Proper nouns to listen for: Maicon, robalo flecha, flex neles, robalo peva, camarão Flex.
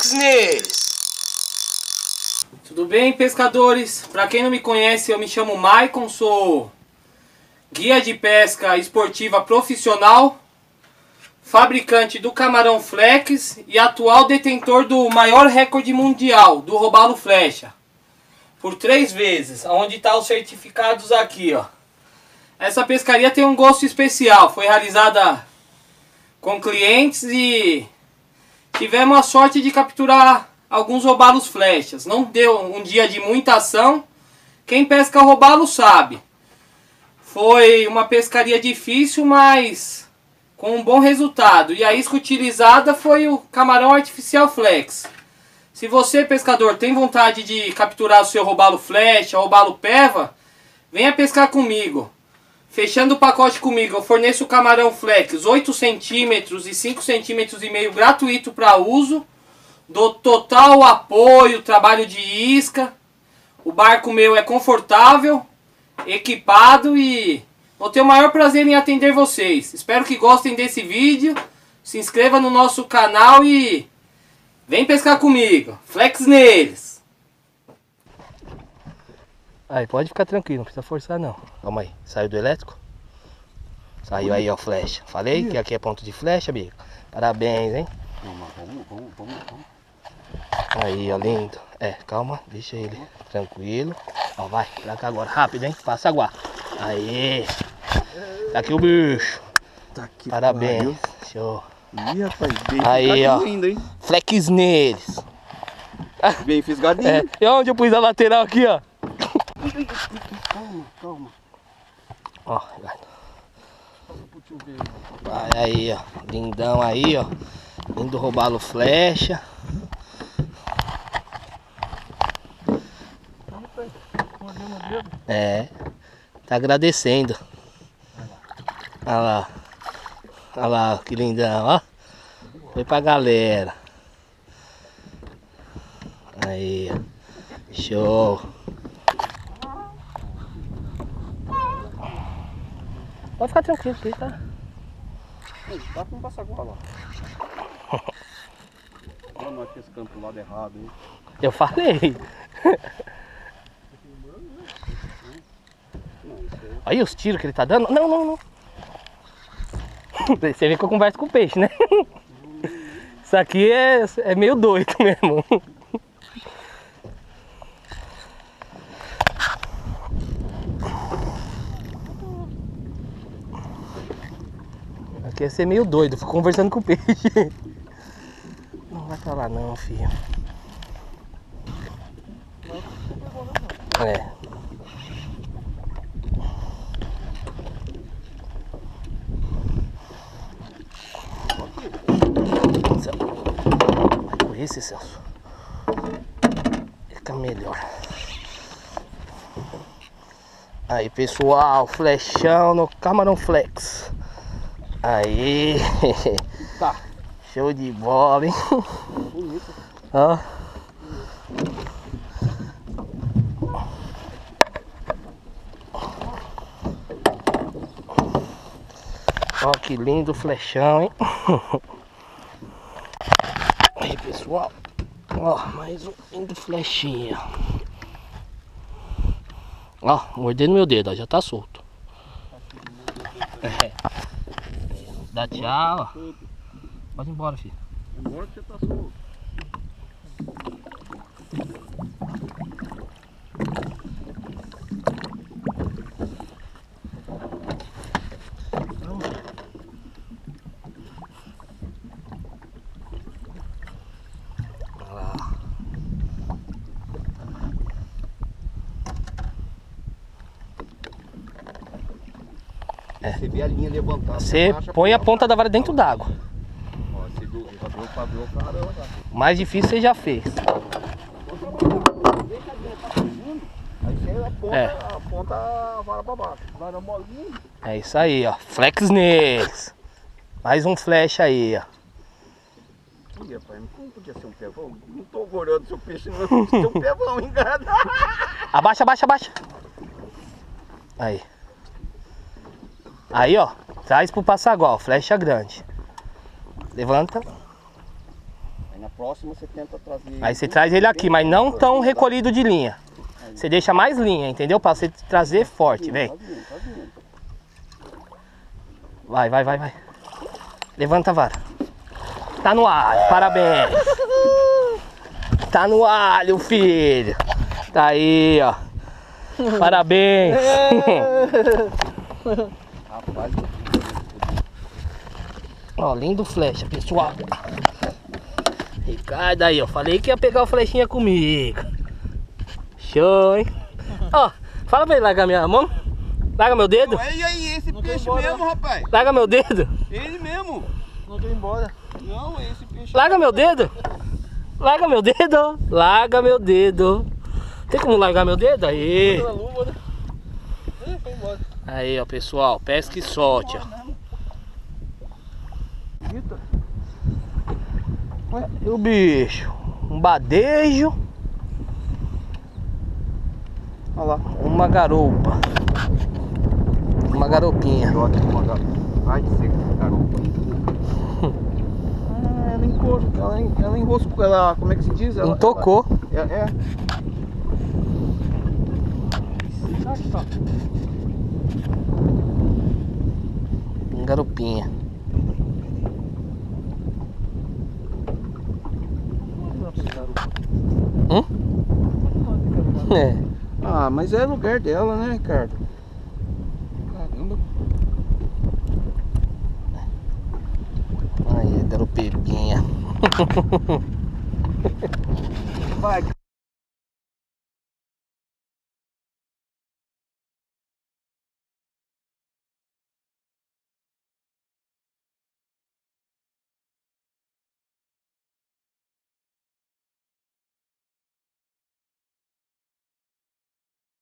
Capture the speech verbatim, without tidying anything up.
Flex neles. Tudo bem, pescadores? Para quem não me conhece, eu me chamo Maicon, sou guia de pesca esportiva profissional, fabricante do camarão Flex e atual detentor do maior recorde mundial do robalo flecha por três vezes, onde está os certificados aqui, ó. Essa pescaria tem um gosto especial, foi realizada com clientes e tivemos a sorte de capturar alguns robalos flechas. Não deu um dia de muita ação, quem pesca robalo sabe. Foi uma pescaria difícil, mas com um bom resultado. E a isca utilizada foi o camarão artificial Flex. Se você, pescador, tem vontade de capturar o seu robalo flecha, robalo peva, venha pescar comigo. Fechando o pacote comigo, eu forneço o camarão Flex oito centímetros e cinco centímetros e meio gratuito para uso. Dou total apoio, trabalho de isca. O barco meu é confortável, equipado e vou ter o maior prazer em atender vocês. Espero que gostem desse vídeo. Se inscreva no nosso canal e vem pescar comigo. Flex neles! Aí, pode ficar tranquilo, não precisa forçar não. Calma aí, saiu do elétrico? Saiu aí, ó, flecha. Falei que aqui é ponto de flecha, amigo. Parabéns, hein? Vamos, vamos, vamos, vamos. Aí, ó, lindo. É, calma, deixa ele tranquilo. Ó, vai, pra cá agora, rápido, hein? Passa água. Aí. Tá aqui o bicho. Tá aqui. Parabéns. Show. Ih, rapaz, bem aí, ó, ainda, hein? Flex neles. Bem fisgadinho. É. E onde eu pus a lateral aqui, ó? Calma, calma. Ó, vai aí, ó. Lindão aí, ó. Lindo robalo flecha. É. Tá agradecendo. Olha lá. Olha lá, que lindão, ó. Foi pra galera. Aí, ó. Show. Pode ficar tranquilo aqui, tá? Dá pra não passar agora lá. Olha nós pescando pro lado errado, hein? Eu falei. Olha os tiros que ele tá dando. Não, não, não. Você vê que eu converso com o peixe, né? Isso aqui é, é meio doido mesmo. Aqui é ser meio doido, fico conversando com o peixe. Não vai pra lá não, filho. É. Esse Celso fica melhor. Aí, pessoal, flechão no camarão Flex. Aí, tá. Show de bola, hein? Bonito. Ó. Ó, que lindo flechão, hein? Pessoal, ó, mais um lindo flechinha. Ó, mordendo meu dedo, ó, já tá solto. É. Dá tchau, ó. Pode ir embora, filho. Embora que tá solto. É. Você vê a linha levantada. Você põe a ponta da vara dentro d'água. Mais difícil você já fez. É. É isso aí, ó. Flex neles. Mais um flecha aí, ó. Como podia ser um pevão? Não tô gorando seu peixe, não. Podia ser um pevão, enganado. Abaixa, abaixa, abaixa. Aí. Aí, ó, traz pro passagual, flecha grande. Levanta. Aí na próxima você tenta trazer... Aí você traz ele aqui, mas não tão recolhido de linha. Você deixa mais linha, entendeu? Pra você trazer forte, vem. Vai, vai, vai, vai. Levanta a vara. Tá no alho, parabéns. Tá no alho, filho. Tá aí, ó. Parabéns. Rapaz. Ó, lindo flecha, pessoal. Ricardo aí, ó. Falei que ia pegar o flechinha comigo. Show, hein? Ó, fala pra ele largar minha mão. Larga meu dedo. Olha aí, esse peixe mesmo, rapaz. Larga meu dedo. Ele mesmo. Não tô embora. Não, esse peixe. Larga meu dedo. Larga meu dedo. Larga meu dedo. Tem como largar meu dedo? Aí. Aí, ó, pessoal. Pesca e solte, ó. E o bicho? Um badejo. Olha lá. Uma garupa. Uma garupinha. Ai, de seca essa garupa. Ah, ela encostou, ela, ela enroscou, ela, como é que se diz? Ela, não tocou. Ela, é, é. Garupinha. Hum? É. Ah, mas é lugar dela, né, Ricardo? Aí, garopebinha. Vai.